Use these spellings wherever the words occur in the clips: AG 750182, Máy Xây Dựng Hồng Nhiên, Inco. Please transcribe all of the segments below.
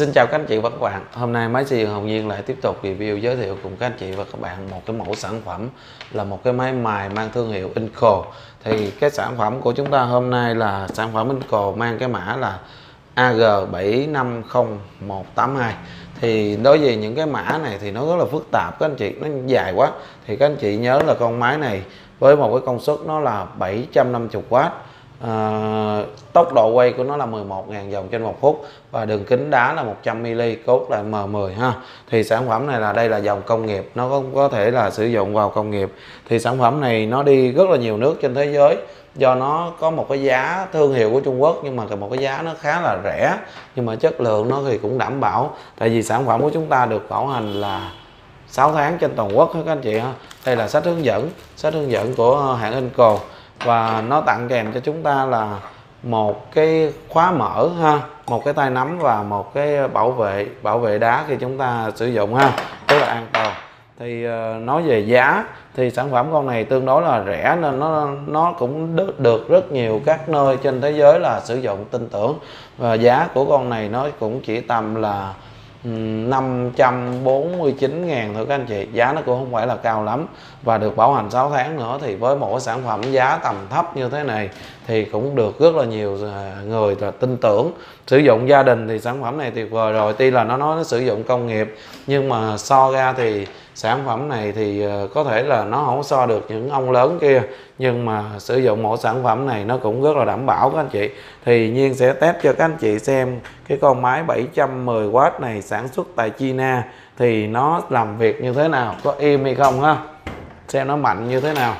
Xin chào các anh chị và các bạn. Hôm nay Máy Xây Dựng Hồng Nhiên lại tiếp tục review, giới thiệu cùng các anh chị và các bạn một cái mẫu sản phẩm là một cái máy mài mang thương hiệu Inco. Thì cái sản phẩm của chúng ta hôm nay là sản phẩm Inco mang cái mã là AG 750182. Thì đối với những cái mã này thì nó rất là phức tạp các anh chị, nó dài quá. Thì các anh chị nhớ là con máy này với một cái công suất nó là 750W, tốc độ quay của nó là 11.000 vòng trên 1 phút và đường kính đá là 100mm, cốt là M10 ha. Thì sản phẩm này là đây là dòng công nghiệp, nó cũng có thể là sử dụng vào công nghiệp. Thì sản phẩm này nó đi rất là nhiều nước trên thế giới, do nó có một cái giá thương hiệu của Trung Quốc nhưng mà một cái giá nó khá là rẻ, nhưng mà chất lượng nó thì cũng đảm bảo. Tại vì sản phẩm của chúng ta được bảo hành là 6 tháng trên toàn quốc các anh chị ha. Đây là sách hướng dẫn của hãng Inco, và nó tặng kèm cho chúng ta là một cái khóa mở ha, một cái tay nắm và một cái bảo vệ đá khi chúng ta sử dụng ha, rất là an toàn. Thì nói về giá thì sản phẩm con này tương đối là rẻ nên nó cũng được rất nhiều các nơi trên thế giới là sử dụng tin tưởng. Và giá của con này nó cũng chỉ tầm là 549.000 thôi các anh chị, giá nó cũng không phải là cao lắm và được bảo hành 6 tháng nữa. Thì với mỗi sản phẩm giá tầm thấp như thế này thì cũng được rất là nhiều người là tin tưởng sử dụng. Gia đình thì sản phẩm này tuyệt vời rồi, tuy là nó nói nó sử dụng công nghiệp nhưng mà so ra thì sản phẩm này thì có thể là nó không so được những ông lớn kia, nhưng mà sử dụng mỗi sản phẩm này nó cũng rất là đảm bảo các anh chị. Thì Nhiên sẽ test cho các anh chị xem cái con máy 710W này sản xuất tại China thì nó làm việc như thế nào, có im hay không ha, xem nó mạnh như thế nào.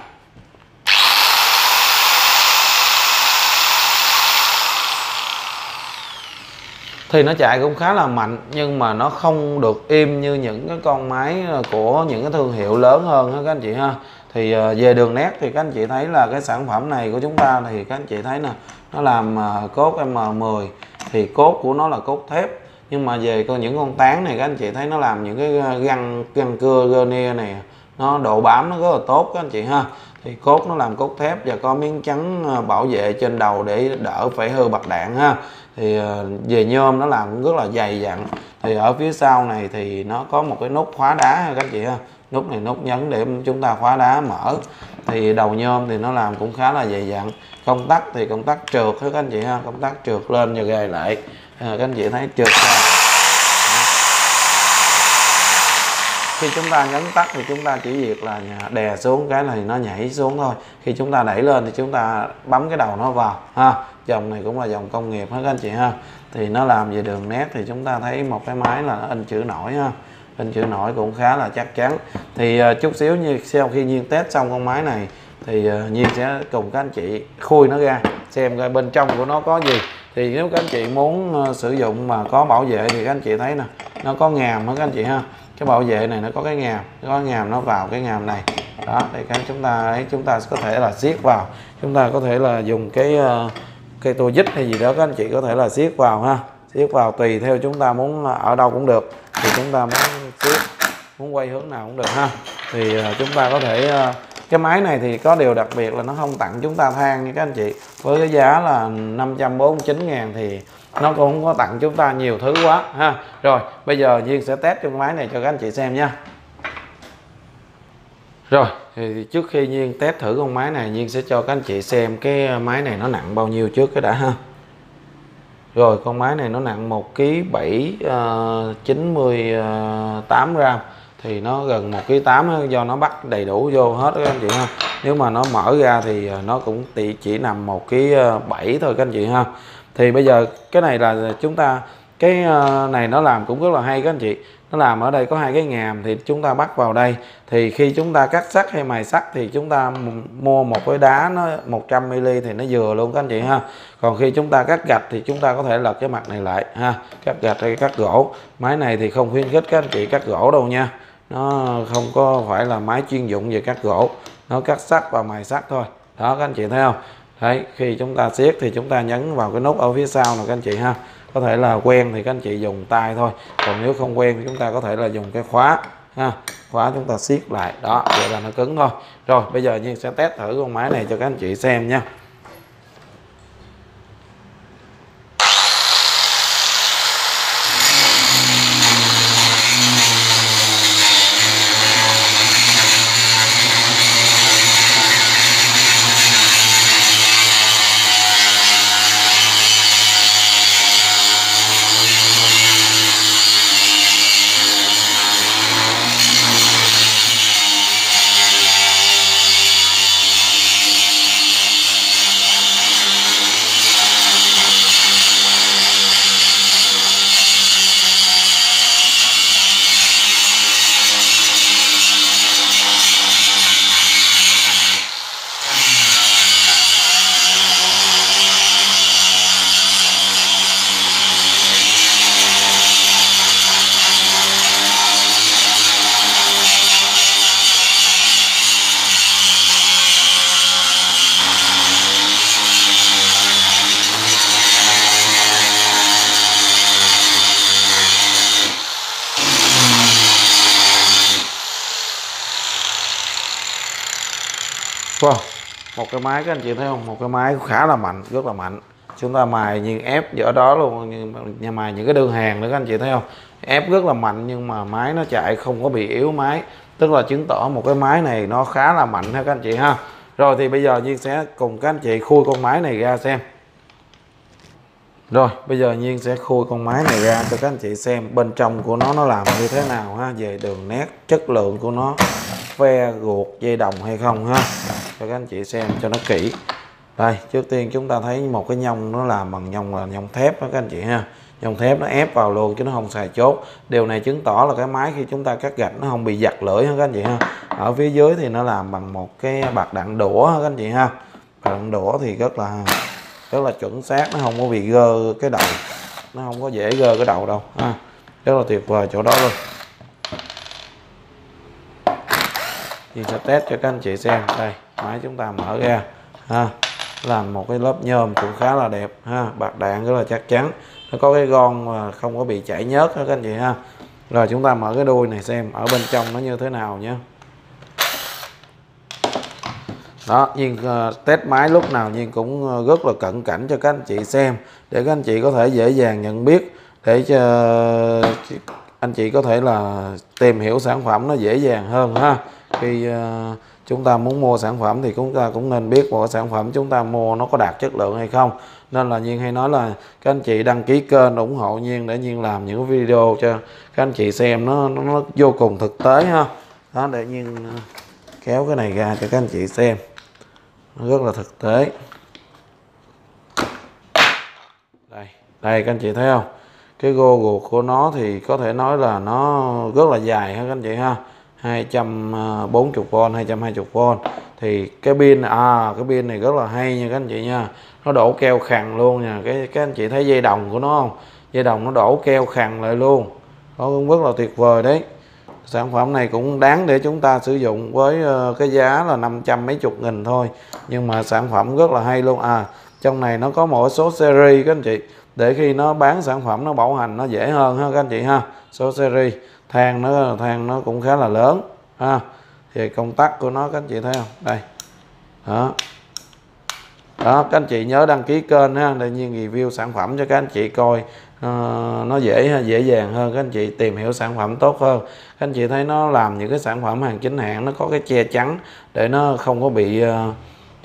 Thì nó chạy cũng khá là mạnh nhưng mà nó không được im như những cái con máy của những cái thương hiệu lớn hơn đó các anh chị ha. Thì về đường nét thì các anh chị thấy là cái sản phẩm này của chúng ta thì các anh chị thấy nè, nó làm cốt M10 thì cốt của nó là cốt thép, nhưng mà về những con tán này các anh chị thấy nó làm những cái găng cưa vernier này, nó độ bám nó rất là tốt các anh chị ha. Thì cốt nó làm cốt thép và có miếng chắn bảo vệ trên đầu để đỡ phải hư bạc đạn ha. Thì về nhôm nó làm cũng rất là dày dặn. Thì ở phía sau này thì nó có một cái nút khóa đá ha các anh chị ha, nút này nút nhấn để chúng ta khóa đá mở. Thì đầu nhôm thì nó làm cũng khá là dày dặn. Công tắc thì công tắc trượt ha các anh chị ha, công tắc trượt lên và gài lại, các anh chị thấy trượt ra. Khi chúng ta nhấn tắt thì chúng ta chỉ việc là đè xuống cái này nó nhảy xuống thôi. Khi chúng ta đẩy lên thì chúng ta bấm cái đầu nó vào ha. Dòng này cũng là dòng công nghiệp hết các anh chị ha. Thì nó làm về đường nét thì chúng ta thấy một cái máy là in chữ nổi ha. In chữ nổi cũng khá là chắc chắn. Thì chút xíu như sau khi Nhiên test xong con máy này thì Nhiên sẽ cùng các anh chị khui nó ra xem coi bên trong của nó có gì. Thì nếu các anh chị muốn sử dụng mà có bảo vệ thì các anh chị thấy nè, nó có ngàm hết các anh chị ha. Cái bảo vệ này nó có cái ngàm, nó vào cái ngàm này đó để các chúng ta có thể là siết vào, chúng ta có thể là dùng cái tua vít hay gì đó các anh chị có thể là siết vào ha, siết vào tùy theo chúng ta muốn ở đâu cũng được. Thì chúng ta muốn siết, muốn quay hướng nào cũng được ha. Thì chúng ta có thể, cái máy này thì có điều đặc biệt là nó không tặng chúng ta than nha các anh chị. Với cái giá là 549.000 thì nó cũng không có tặng chúng ta nhiều thứ quá ha. Rồi bây giờ Nhiên sẽ test cái máy này cho các anh chị xem nha. Rồi thì trước khi Nhiên test thử con máy này, Nhiên sẽ cho các anh chị xem cái máy này nó nặng bao nhiêu trước cái đã ha. Rồi con máy này nó nặng 1kg 798g, thì nó gần 1kg 8 do nó bắt đầy đủ vô hết các anh chị ha. Nếu mà nó mở ra thì nó cũng chỉ nằm 1kg 7 thôi các anh chị ha. Thì bây giờ cái này là chúng ta, cái này nó làm cũng rất là hay các anh chị. Nó làm ở đây có hai cái ngàm thì chúng ta bắt vào đây. Thì khi chúng ta cắt sắt hay mài sắt thì chúng ta mua một cái đá nó 100mm thì nó vừa luôn các anh chị ha. Còn khi chúng ta cắt gạch thì chúng ta có thể lật cái mặt này lại ha, cắt gạch hay cắt gỗ. Máy này thì không khuyến khích các anh chị cắt gỗ đâu nha, nó không có phải là máy chuyên dụng về cắt gỗ, nó cắt sắt và mài sắt thôi đó các anh chị thấy không. Đấy, khi chúng ta siết thì chúng ta nhấn vào cái nút ở phía sau này các anh chị ha. Có thể là quen thì các anh chị dùng tay thôi, còn nếu không quen thì chúng ta có thể là dùng cái khóa ha, khóa chúng ta siết lại đó, vậy là nó cứng thôi. Rồi bây giờ Nhiên sẽ test thử con máy này cho các anh chị xem nha. Một cái máy các anh chị thấy không, một cái máy khá là mạnh, rất là mạnh. Chúng ta mài như ép ở đó luôn, nhà mài những cái đơn hàng nữa các anh chị thấy không, ép rất là mạnh nhưng mà máy nó chạy không có bị yếu máy, tức là chứng tỏ một cái máy này nó khá là mạnh ha các anh chị ha. Rồi thì bây giờ Nhiên sẽ cùng các anh chị khui con máy này ra xem. Rồi bây giờ Nhiên sẽ khui con máy này ra cho các anh chị xem bên trong của nó làm như thế nào ha, về đường nét, chất lượng của nó, ve ruột, dây đồng hay không ha, cho các anh chị xem cho nó kỹ. Đây, trước tiên chúng ta thấy một cái nhông nó làm bằng nhông là nhông thép đó các anh chị ha. Nhông thép nó ép vào luôn chứ nó không xài chốt. Điều này chứng tỏ là cái máy khi chúng ta cắt gạch nó không bị giật lưỡi ha các anh chị ha. Ở phía dưới thì nó làm bằng một cái bạc đạn đũa ha các anh chị ha. Bạc đạn đũa thì rất là chuẩn xác, nó không có bị gơ cái đầu. Nó không có dễ gơ cái đầu đâu ha. Rất là tuyệt vời chỗ đó luôn. Thì sẽ test cho các anh chị xem. Đây, máy chúng ta mở ra ha. Làm một cái lớp nhôm cũng khá là đẹp ha, bạc đạn rất là chắc chắn, nó có cái gon mà không có bị chảy nhớt đó các anh chị ha. Rồi chúng ta mở cái đuôi này xem ở bên trong nó như thế nào nhé. Đó, Nhiên test máy lúc nào Nhiên cũng rất là cận cảnh cho các anh chị xem để các anh chị có thể dễ dàng nhận biết, để cho anh chị có thể là tìm hiểu sản phẩm nó dễ dàng hơn ha. Khi chúng ta muốn mua sản phẩm thì chúng ta cũng nên biết một sản phẩm chúng ta mua nó có đạt chất lượng hay không. Nên là Nhiên hay nói là các anh chị đăng ký kênh ủng hộ Nhiên để Nhiên làm những video cho các anh chị xem nó vô cùng thực tế ha. Đó, để Nhiên kéo cái này ra cho các anh chị xem. Nó rất là thực tế. Đây, đây các anh chị thấy không? Cái gô ruột của nó thì có thể nói là nó rất là dài ha các anh chị ha. 240V, 220V. Thì cái pin cái pin này rất là hay nha các anh chị nha. Nó đổ keo khằn luôn nha. Các anh chị thấy dây đồng của nó không? Dây đồng nó đổ keo khằn lại luôn. Nó cũng rất là tuyệt vời đấy. Sản phẩm này cũng đáng để chúng ta sử dụng với cái giá là 500 mấy chục nghìn thôi. Nhưng mà sản phẩm rất là hay luôn. À, trong này nó có mỗi số series các anh chị, để khi nó bán sản phẩm nó bảo hành nó dễ hơn ha các anh chị ha. Số series. Thang nó cũng khá là lớn ha. Thì công tắc của nó các anh chị thấy không? Đây. Đó. Đó, các anh chị nhớ đăng ký kênh ha, để Nhiên review sản phẩm cho các anh chị coi nó dễ dàng hơn, các anh chị tìm hiểu sản phẩm tốt hơn. Các anh chị thấy nó làm những cái sản phẩm hàng chính hãng nó có cái che chắn để nó không có bị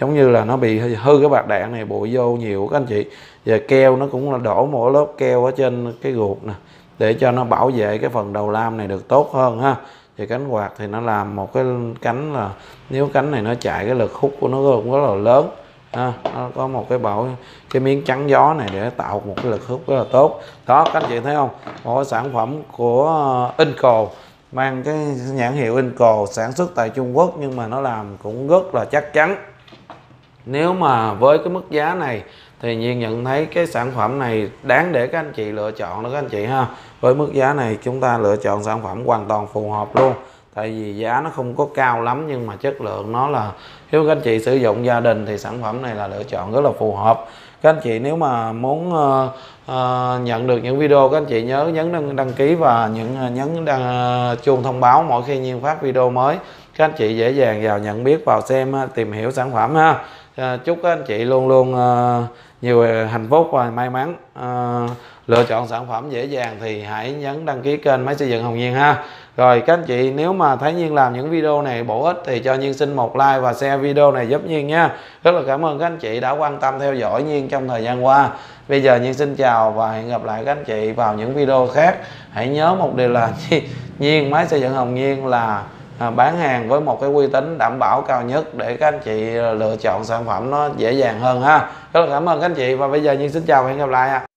giống như là nó bị hư cái bạc đạn này bụi vô nhiều các anh chị. Và keo nó cũng là đổ mỗi lớp keo ở trên cái ruột nè, để cho nó bảo vệ cái phần đầu lam này được tốt hơn ha. Thì cánh quạt thì nó làm một cái cánh là nếu cánh này nó chạy cái lực hút của nó cũng rất là lớn ha. Nó có một cái miếng chắn gió này để tạo một cái lực hút rất là tốt. Đó các anh chị thấy không? Một sản phẩm của Inco, mang cái nhãn hiệu Inco, sản xuất tại Trung Quốc nhưng mà nó làm cũng rất là chắc chắn. Nếu mà với cái mức giá này thì Nhiên nhận thấy cái sản phẩm này đáng để các anh chị lựa chọn đó các anh chị ha. Với mức giá này chúng ta lựa chọn sản phẩm hoàn toàn phù hợp luôn. Tại vì giá nó không có cao lắm nhưng mà chất lượng nó là, nếu các anh chị sử dụng gia đình thì sản phẩm này là lựa chọn rất là phù hợp. Các anh chị nếu mà muốn nhận được những video, các anh chị nhớ nhấn đăng ký và nhấn chuông thông báo mỗi khi Nhiên phát video mới. Các anh chị dễ dàng vào nhận biết, vào xem, tìm hiểu sản phẩm ha. Chúc các anh chị luôn luôn nhiều hạnh phúc và may mắn. Lựa chọn sản phẩm dễ dàng thì hãy nhấn đăng ký kênh Máy Xây Dựng Hồng Nhiên ha. Rồi các anh chị nếu mà thấy Nhiên làm những video này bổ ích thì cho Nhiên xin một like và share video này giúp Nhiên nha. Rất là cảm ơn các anh chị đã quan tâm theo dõi Nhiên trong thời gian qua. Bây giờ Nhiên xin chào và hẹn gặp lại các anh chị vào những video khác. Hãy nhớ một điều là Nhiên Máy Xây Dựng Hồng Nhiên là bán hàng với một cái uy tín đảm bảo cao nhất để các anh chị lựa chọn sản phẩm nó dễ dàng hơn ha. Rất là cảm ơn các anh chị và bây giờ Nhiên xin chào và hẹn gặp lại ạ.